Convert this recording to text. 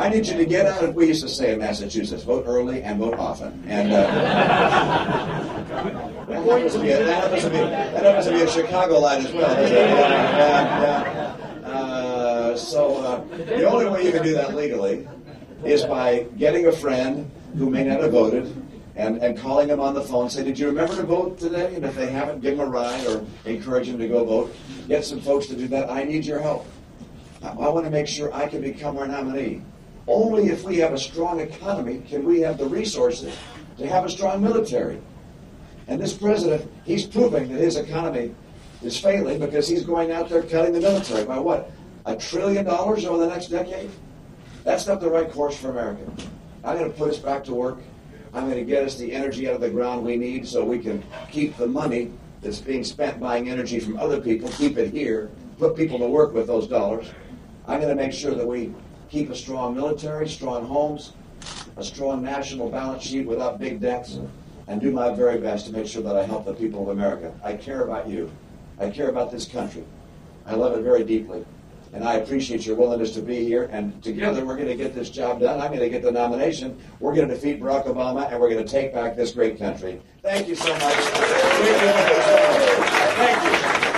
I need you to get out of, we used to say in Massachusetts, vote early and vote often. And that happens to be a Chicago line as well, doesn't it? So the only way you can do that legally is by getting a friend who may not have voted and calling them on the phone and say, did you remember to vote today? And if they haven't, give them a ride or encourage them to go vote. Get some folks to do that. I need your help. I want to make sure I can become our nominee. Only if we have a strong economy can we have the resources to have a strong military. And this president, he's proving that his economy is failing because he's going out there cutting the military by what? $1 trillion over the next decade? That's not the right course for America. I'm going to put us back to work. I'm going to get us the energy out of the ground we need so we can keep the money that's being spent buying energy from other people, keep it here, put people to work with those dollars. I'm going to make sure that we keep a strong military, strong homes, a strong national balance sheet without big debts, and do my very best to make sure that I help the people of America. I care about you. I care about this country. I love it very deeply. And I appreciate your willingness to be here. And together we're going to get this job done. I'm going to get the nomination. We're going to defeat Barack Obama, and we're going to take back this great country. Thank you so much. Thank you.